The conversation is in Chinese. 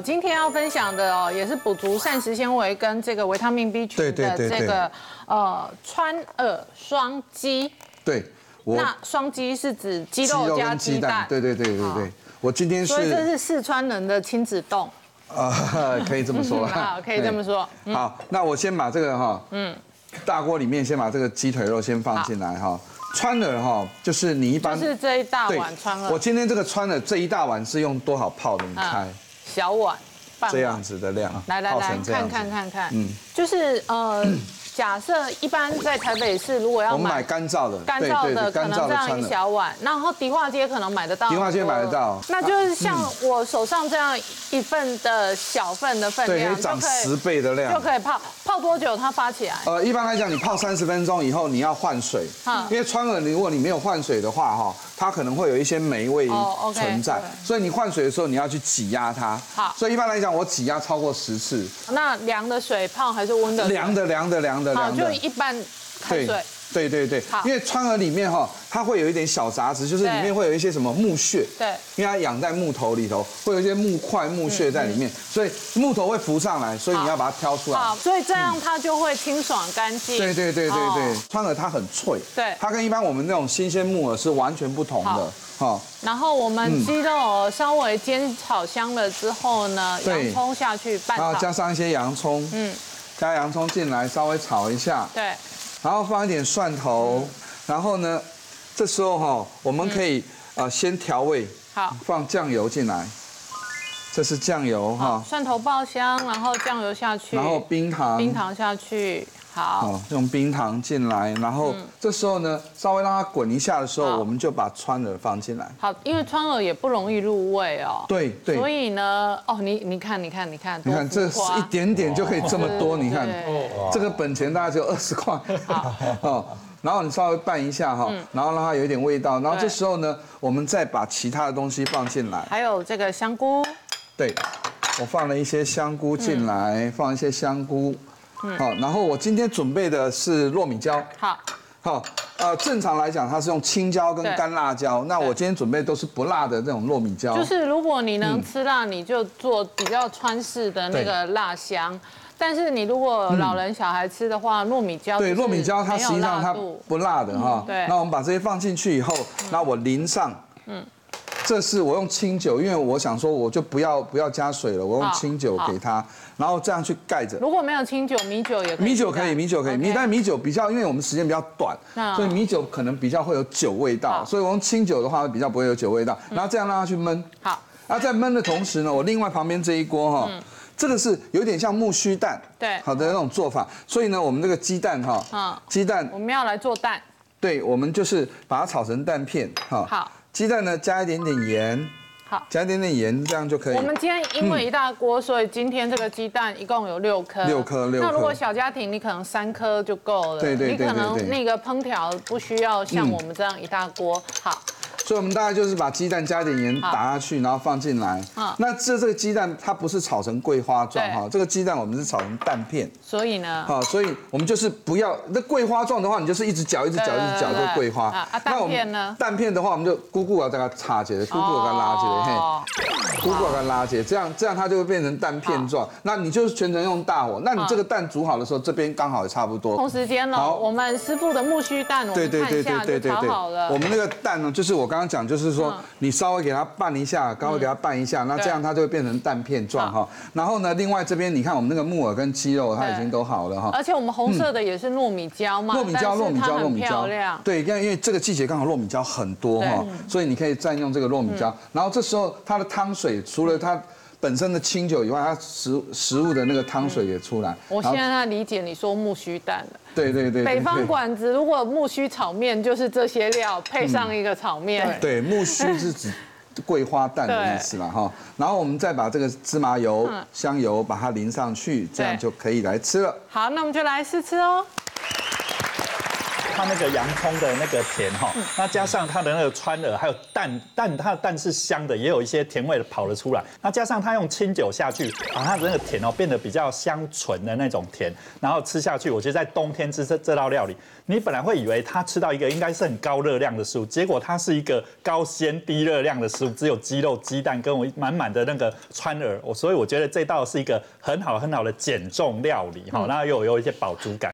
今天要分享的哦，也是补足膳食纤维跟这个维他命 B 群的这个川耳双鸡。对，那双鸡是指鸡肉加鸡蛋。对。我今天是，所以这是四川人的亲子丼。可以这么说啦。可以这么说。好，那我先把这个哈，大锅里面先把这个鸡腿肉先放进来哈。川耳哈，就是你一般就是这一大碗川耳。我今天这个川耳这一大碗是用多少泡的？你猜？小碗，这样子的量，来，看，就是假设一般在台北市，如果要买干燥的，可能这样一小碗，然后迪化街可能买得到，那就是像我手上这样一份的小份的分量，就可以涨10倍的量，就可以泡多久它发起来？一般来讲，你泡30分钟以后，你要换水，因为川耳如果你没有换水的话，哈。它可能会有一些霉味存在，所以你换水的时候你要去挤压它。好，所以一般来讲我挤压超过10次。那凉的水泡还是温的？凉的。好，就一般开水。对，因为川耳里面哈，它会有一点小杂质，就是里面会有一些什么木屑，对，因为它养在木头里头，会有一些木块、木屑在里面，所以木头会浮上来，所以你要把它挑出来。好，所以这样它就会清爽干净。对，川耳它很脆，对，它跟一般我们那种新鲜木耳是完全不同的。好，然后我们鸡肉稍微煎炒香了之后呢，洋葱下去拌炒，然后加上一些洋葱，加洋葱进来稍微炒一下，对。然后放一点蒜头，然后呢，这时候哈，我们可以先调味，好，放酱油进来，这是酱油哈，蒜头爆香，然后酱油下去，然后冰糖下去，好，用冰糖进来，然后这时候呢，稍微让它滚一下的时候，我们就把川耳放进来。好，因为川耳也不容易入味哦。对。所以呢，你看，这一点点就可以这么多，你看。这个本钱大概只有20块，然后你稍微拌一下哈，然后让它有一点味道，然后这时候呢，我们再把其他的东西放进来，还有这个香菇，对，我放了一些香菇进来，放一些香菇，好，然后我今天准备的是糯米椒，好，正常来讲它是用青椒跟干辣椒，那我今天准备都是不辣的那种糯米椒，就是如果你能吃辣，你就做比较川式的那个辣香。但是你如果老人小孩吃的话，糯米椒对糯米椒它实际上它不辣的哈。对，那我们把这些放进去以后，那我淋上，这是我用清酒，因为我想说我就不要加水了，我用清酒给它，然后这样去盖着。如果没有清酒，米酒也可以。米酒可以，但米酒比较，因为我们时间比较短，所以米酒可能比较会有酒味道，所以我用清酒的话比较不会有酒味道。然后这样让它去焖。好，那在焖的同时呢，我另外旁边这一锅哈。这个是有点像木须蛋，对，好的那种做法。所以呢，我们这个鸡蛋哈，鸡蛋我们要来做蛋，对，我们就是把它炒成蛋片哈。好，鸡蛋呢加一点点盐，好，加一点点盐，这样就可以。我们今天因为一大锅，所以今天这个鸡蛋一共有6颗，6颗。那如果小家庭，你可能3颗就够了，对，你可能那个烹调不需要像我们这样一大锅，好。所以我们大概就是把鸡蛋加点盐打下去，然后放进来。那这个鸡蛋它不是炒成桂花状哈，这个鸡蛋我们是炒成蛋片。所以呢，好，所以我们就是不要那桂花状的话，你就是一直搅做桂花。啊，蛋片呢？蛋片的话，我们就咕咕啊给它插起来，咕咕啊拉起来，嘿，咕咕啊给它拉起来，这样它就会变成蛋片状。那你就是全程用大火。那你这个蛋煮好的时候，这边刚好也差不多。同时间了，我们师傅的木须蛋，我们看一下就炒好了。我们那个蛋呢，就是我刚刚讲就是说，你稍微给它拌一下，那这样它就会变成蛋片状哈。然后呢，另外这边你看我们那个木耳跟鸡肉它已经都好了哈。而且我们红色的也是糯米椒嘛，糯米椒，很漂亮。对，因为这个季节刚好糯米椒很多哈，所以你可以占用这个糯米椒。然后这时候它的汤水除了它本身的清酒以外，它食物的那个汤水也出来。我现在理解你说木须蛋了。对。北方馆子如果木须炒面就是这些料配上一个炒面。对，木须是指桂花蛋的意思啦哈。然后我们再把这个芝麻油、香油把它淋上去，这样就可以来吃了。好，那我们就来试吃哦。它那个洋葱的那个甜哈，那加上它的那个川耳还有蛋，它的蛋是香的，也有一些甜味跑了出来。那加上它用清酒下去，把它的那个甜变得比较香醇的那种甜，然后吃下去，我觉得在冬天吃这道料理，你本来会以为它吃到一个应该是很高热量的食物，结果它是一个高纤低热量的食物，只有鸡肉、鸡蛋跟我满满的那个川耳，所以我觉得这道是一个很好的减重料理哈，然后又有一些饱足感。